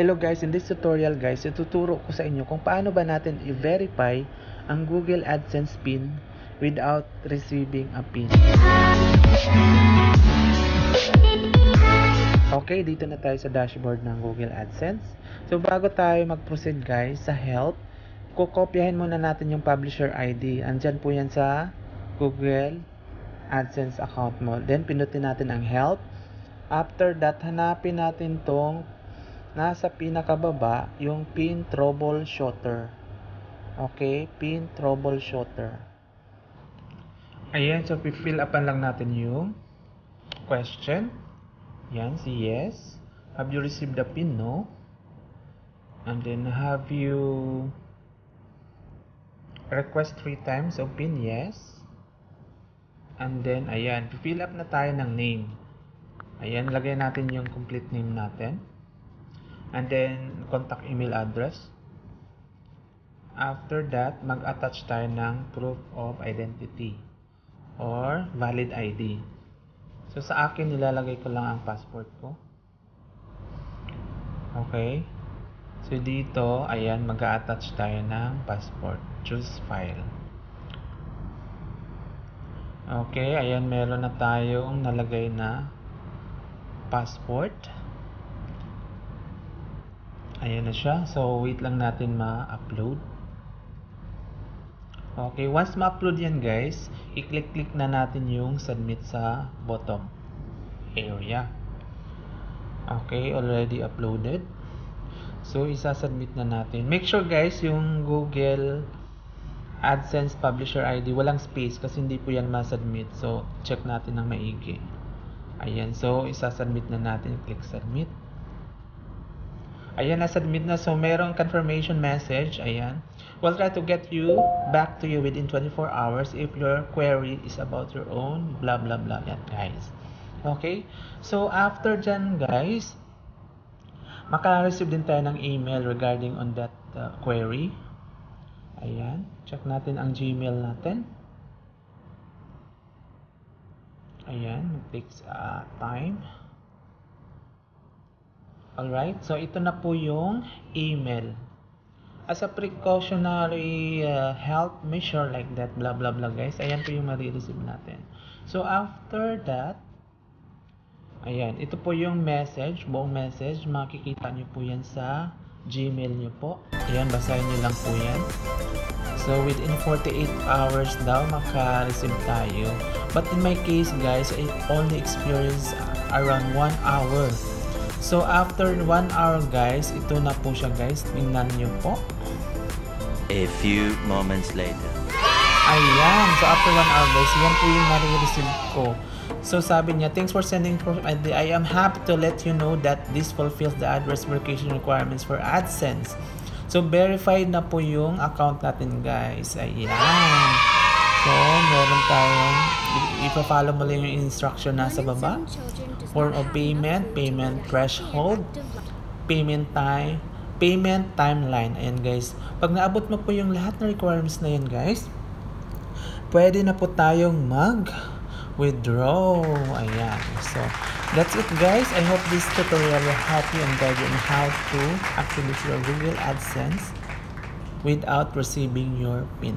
Hello guys, in this tutorial guys, ituturo ko sa inyo kung paano ba natin i-verify ang Google AdSense PIN without receiving a PIN. Okay, dito na tayo sa dashboard ng Google AdSense. So bago tayo mag-proceed guys, sa help, kukopyahin muna natin yung publisher ID. Andyan po yan sa Google AdSense account mo. Then pinutin natin ang help. After that, hanapin natin tong nasa pinakababa, yung pin troubleshooter. Okay, pin troubleshooter. Ayan, so fill upan lang natin yung question. Yan, si yes. Have you received the pin? No. And then, have you request 3 times of pin? Yes. And then, ayan, fill up na tayo ng name. Ayan, lagay natin yung complete name natin. And then, contact email address. After that, mag-attach tayo ng proof of identity or valid ID. So, sa akin, nilalagay ko lang ang passport ko. Okay. So, dito, ayan, mag-attach tayo ng passport. Choose file. Okay, ayan, meron na tayong nalagay na passport. Ayan na siya. So, wait lang natin ma-upload. Okay, once ma-upload yan guys, i-click-click na natin yung submit sa bottom area. Okay, already uploaded. So, isa-submit na natin. Make sure guys, yung Google AdSense Publisher ID, walang space kasi hindi po yan ma-submit. So, check natin ng maigi. Ayan, so isa-submit na natin. Click submit. Ayan, na-submit na. So, merong confirmation message. Ayan. We'll try to get you back to you within 24 hours if your query is about your own blah blah blah. Yan, guys. Okay? So, after dyan, guys, maka-receive din tayo ng email regarding on that query. Ayan. Check natin ang Gmail natin. Ayan, it takes time. Alright, so ito na po yung email. As a precautionary health measure like that, blah blah blah guys. Ayan po yung marireceive natin. So after that, ayan, ito po yung message, buong message. Makikita nyo po yan sa Gmail nyo po. Ayan, basahin nyo lang po yan. So within 48 hours daw maka-receive tayo. But in my case guys, I only experienced around 1 hour. So after 1 hour guys, ito na po siya guys. Tingnan niyo po. A few moments later. Ayan. So after 1 hour guys, yan po yung nare-receive ko. So sabi niya, thanks for sending proof ID. I am happy to let you know that this fulfills the adverse verification requirements for AdSense. So verified na po yung account natin guys. Ayan. So meron tayong, ipa-follow mo lang yung instruction nasa baba. Form of payment, payment threshold, payment time, payment timeline. Ayan guys. Pag naabot mo po yung lahat ng requirements na yan guys, pwede na po tayong mag withdraw. Ayan. So, that's it guys. I hope this tutorial will help you and guide you on how to activate your Google AdSense without receiving your PIN.